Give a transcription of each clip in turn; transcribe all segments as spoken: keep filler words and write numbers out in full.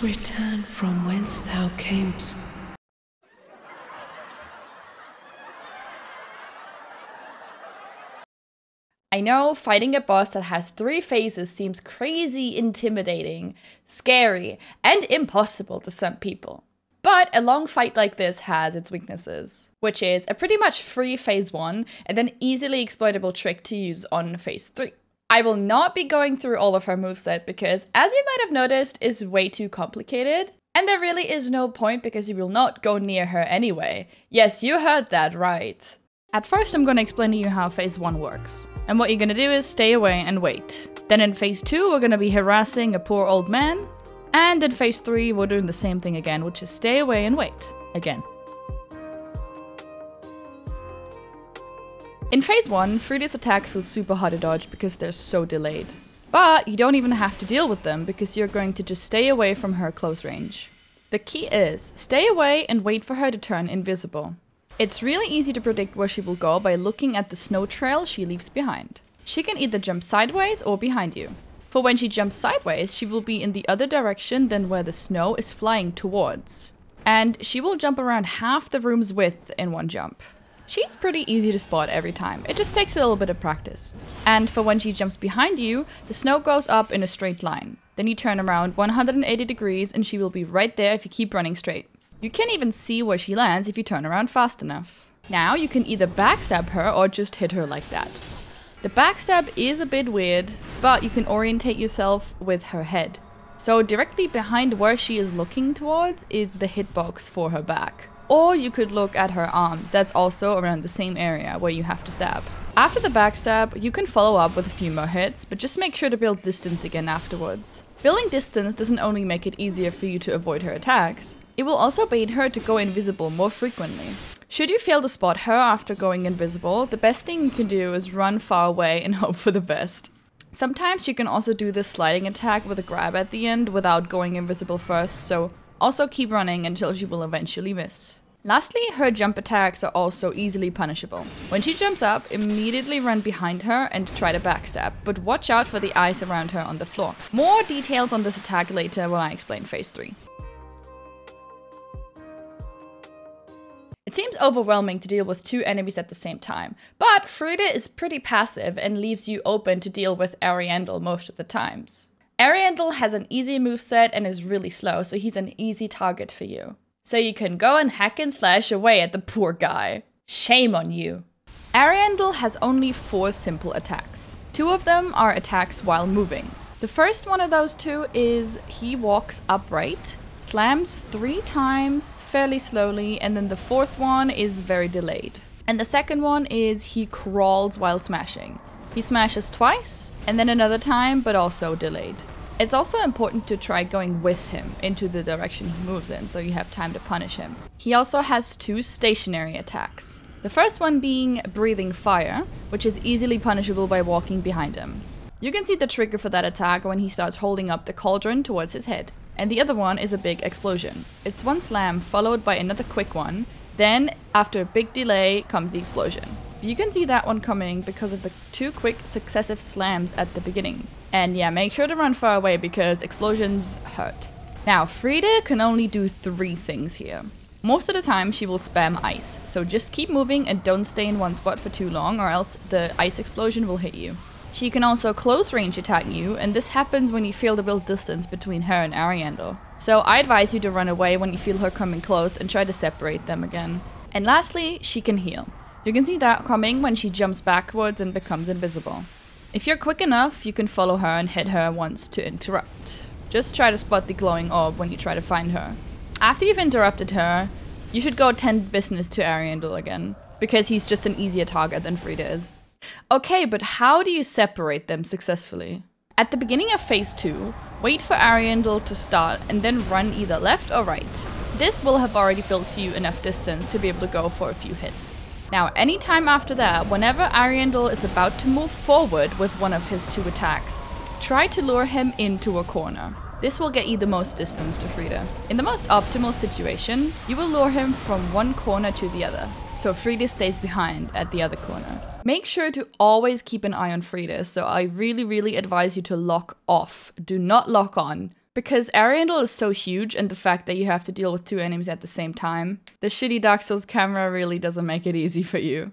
Return from whence thou camest. I know fighting a boss that has three phases seems crazy, intimidating, scary, and impossible to some people. But a long fight like this has its weaknesses, which is a pretty much free phase one and an easily exploitable trick to use on phase three. I will not be going through all of her moveset because, as you might have noticed, is way too complicated. And there really is no point because you will not go near her anyway. Yes, you heard that right. At first I'm going to explain to you how phase one works. And what you're going to do is stay away and wait. Then in phase two we're going to be harassing a poor old man. And in phase three we're doing the same thing again, which is stay away and wait. Again. In phase one, Friede's attacks feel super hard to dodge because they're so delayed. But you don't even have to deal with them because you're going to just stay away from her close range. The key is, stay away and wait for her to turn invisible. It's really easy to predict where she will go by looking at the snow trail she leaves behind. She can either jump sideways or behind you. For when she jumps sideways, she will be in the other direction than where the snow is flying towards. And she will jump around half the room's width in one jump. She's pretty easy to spot every time, it just takes a little bit of practice. And for when she jumps behind you, the snow goes up in a straight line. Then you turn around one hundred eighty degrees and she will be right there if you keep running straight. You can even see where she lands if you turn around fast enough. Now you can either backstab her or just hit her like that. The backstab is a bit weird, but you can orientate yourself with her head. So directly behind where she is looking towards is the hitbox for her back. Or you could look at her arms, that's also around the same area where you have to stab. After the backstab, you can follow up with a few more hits, but just make sure to build distance again afterwards. Building distance doesn't only make it easier for you to avoid her attacks, it will also bait her to go invisible more frequently. Should you fail to spot her after going invisible, the best thing you can do is run far away and hope for the best. Sometimes you can also do this sliding attack with a grab at the end without going invisible first, so also keep running until she will eventually miss. Lastly, her jump attacks are also easily punishable. When she jumps up, immediately run behind her and try to backstab, but watch out for the eyes around her on the floor. More details on this attack later when I explain phase three. It seems overwhelming to deal with two enemies at the same time, but Friede is pretty passive and leaves you open to deal with Ariandel most of the times. Ariandel has an easy moveset and is really slow, so he's an easy target for you. So you can go and hack and slash away at the poor guy. Shame on you! Ariandel has only four simple attacks. Two of them are attacks while moving. The first one of those two is he walks upright, slams three times fairly slowly, and then the fourth one is very delayed. And the second one is he crawls while smashing. He smashes twice, and then another time, but also delayed. It's also important to try going with him into the direction he moves in, so you have time to punish him. He also has two stationary attacks. The first one being breathing fire, which is easily punishable by walking behind him. You can see the trigger for that attack when he starts holding up the cauldron towards his head. And the other one is a big explosion. It's one slam followed by another quick one, then after a big delay comes the explosion. You can see that one coming because of the two quick successive slams at the beginning. And yeah, make sure to run far away because explosions hurt. Now, Friede can only do three things here. Most of the time she will spam ice, so just keep moving and don't stay in one spot for too long or else the ice explosion will hit you. She can also close range attack you, and this happens when you fail to build distance between her and Ariandel. So I advise you to run away when you feel her coming close and try to separate them again. And lastly, she can heal. You can see that coming when she jumps backwards and becomes invisible. If you're quick enough, you can follow her and hit her once to interrupt. Just try to spot the glowing orb when you try to find her. After you've interrupted her, you should go tend business to Ariandel again, because he's just an easier target than Friede is. Okay, but how do you separate them successfully? At the beginning of phase two, wait for Ariandel to start and then run either left or right. This will have already built you enough distance to be able to go for a few hits. Now, any time after that, whenever Ariandel is about to move forward with one of his two attacks, try to lure him into a corner. This will get you the most distance to Friede. In the most optimal situation, you will lure him from one corner to the other, so Friede stays behind at the other corner. Make sure to always keep an eye on Friede, so I really, really advise you to lock off. Do not lock on, Because Ariandel is so huge, and the fact that you have to deal with two enemies at the same time, the shitty Dark Souls camera really doesn't make it easy for you.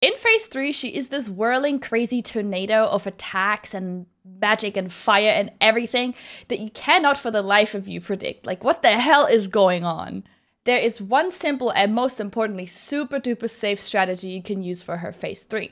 In phase three, she is this whirling crazy tornado of attacks and magic and fire and everything that you cannot for the life of you predict. Like, what the hell is going on? There is one simple and most importantly super duper safe strategy you can use for her phase three.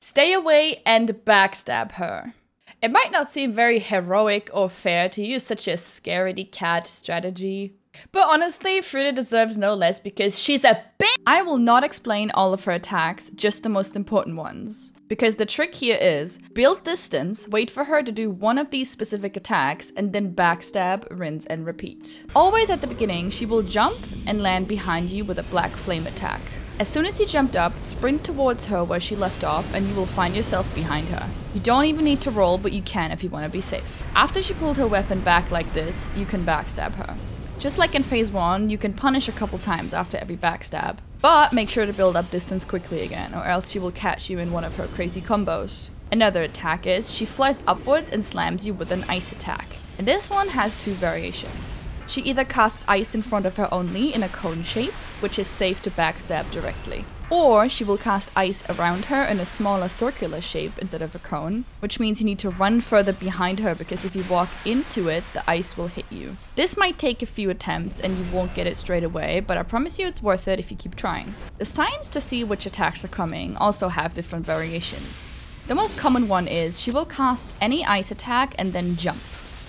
Stay away and backstab her. It might not seem very heroic or fair to use such a scaredy cat strategy, but honestly, Friede deserves no less because she's a bitch! I will not explain all of her attacks, just the most important ones. Because the trick here is, build distance, wait for her to do one of these specific attacks, and then backstab, rinse, and repeat. Always at the beginning, she will jump and land behind you with a black flame attack. As soon as you jumped up, sprint towards her where she left off and you will find yourself behind her. You don't even need to roll, but you can if you want to be safe. After she pulled her weapon back like this, you can backstab her. Just like in phase one, you can punish a couple times after every backstab, but make sure to build up distance quickly again or else she will catch you in one of her crazy combos. Another attack is she flies upwards and slams you with an ice attack, and this one has two variations. She either casts ice in front of her only in a cone shape, which is safe to backstab directly. Or she will cast ice around her in a smaller circular shape instead of a cone, which means you need to run further behind her because if you walk into it, the ice will hit you. This might take a few attempts and you won't get it straight away, but I promise you it's worth it if you keep trying. The signs to see which attacks are coming also have different variations. The most common one is she will cast any ice attack and then jump.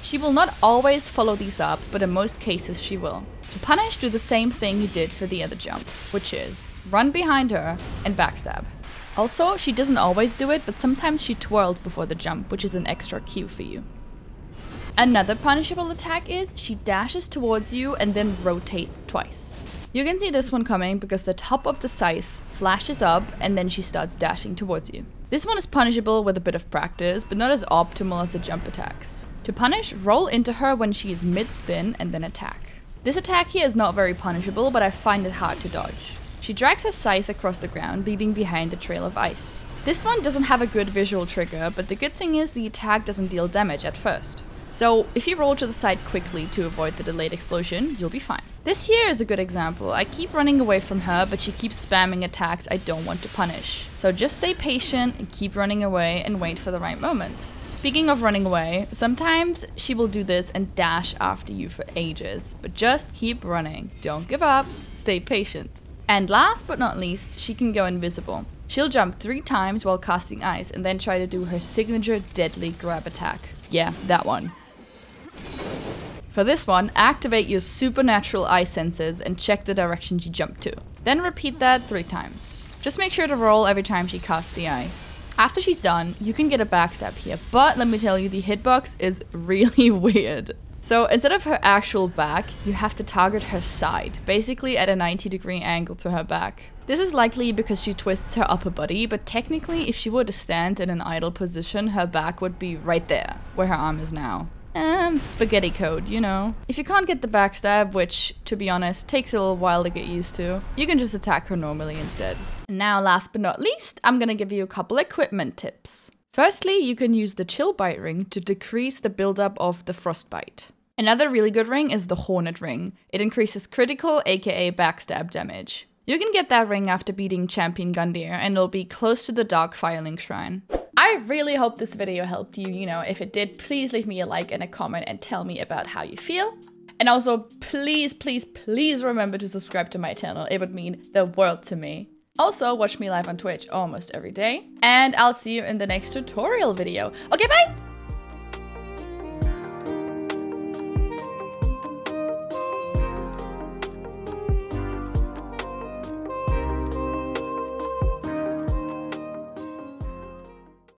She will not always follow these up, but in most cases she will. To punish, do the same thing you did for the other jump, which is run behind her and backstab. Also, she doesn't always do it, but sometimes she twirled before the jump, which is an extra cue for you. Another punishable attack is she dashes towards you and then rotates twice. You can see this one coming because the top of the scythe flashes up and then she starts dashing towards you. This one is punishable with a bit of practice, but not as optimal as the jump attacks. To punish, roll into her when she is mid-spin and then attack. This attack here is not very punishable, but I find it hard to dodge. She drags her scythe across the ground, leaving behind a trail of ice. This one doesn't have a good visual trigger, but the good thing is the attack doesn't deal damage at first. So if you roll to the side quickly to avoid the delayed explosion, you'll be fine. This here is a good example. I keep running away from her, but she keeps spamming attacks I don't want to punish. So just stay patient and keep running away and wait for the right moment. Speaking of running away, sometimes she will do this and dash after you for ages, but just keep running. Don't give up, stay patient. And last but not least, she can go invisible. She'll jump three times while casting ice and then try to do her signature deadly grab attack. Yeah, that one. For this one, activate your supernatural eye senses and check the direction she jumped to. Then repeat that three times. Just make sure to roll every time she casts the ice. After she's done, you can get a backstab here, but let me tell you, the hitbox is really weird. So instead of her actual back, you have to target her side, basically at a ninety degree angle to her back. This is likely because she twists her upper body, but technically if she were to stand in an idle position, her back would be right there, where her arm is now. Um, spaghetti code, you know. If you can't get the backstab, which, to be honest, takes a little while to get used to, you can just attack her normally instead. And now, last but not least, I'm gonna give you a couple equipment tips. Firstly, you can use the Chill Bite ring to decrease the buildup of the Frostbite. Another really good ring is the Hornet ring. It increases critical, aka backstab damage. You can get that ring after beating Champion Gundyr, and it'll be close to the Dark Firelink Shrine. I really hope this video helped you, you know, if it did, please leave me a like and a comment and tell me about how you feel. And also, please, please, please remember to subscribe to my channel, it would mean the world to me. Also, watch me live on Twitch almost every day, and I'll see you in the next tutorial video. Okay, bye!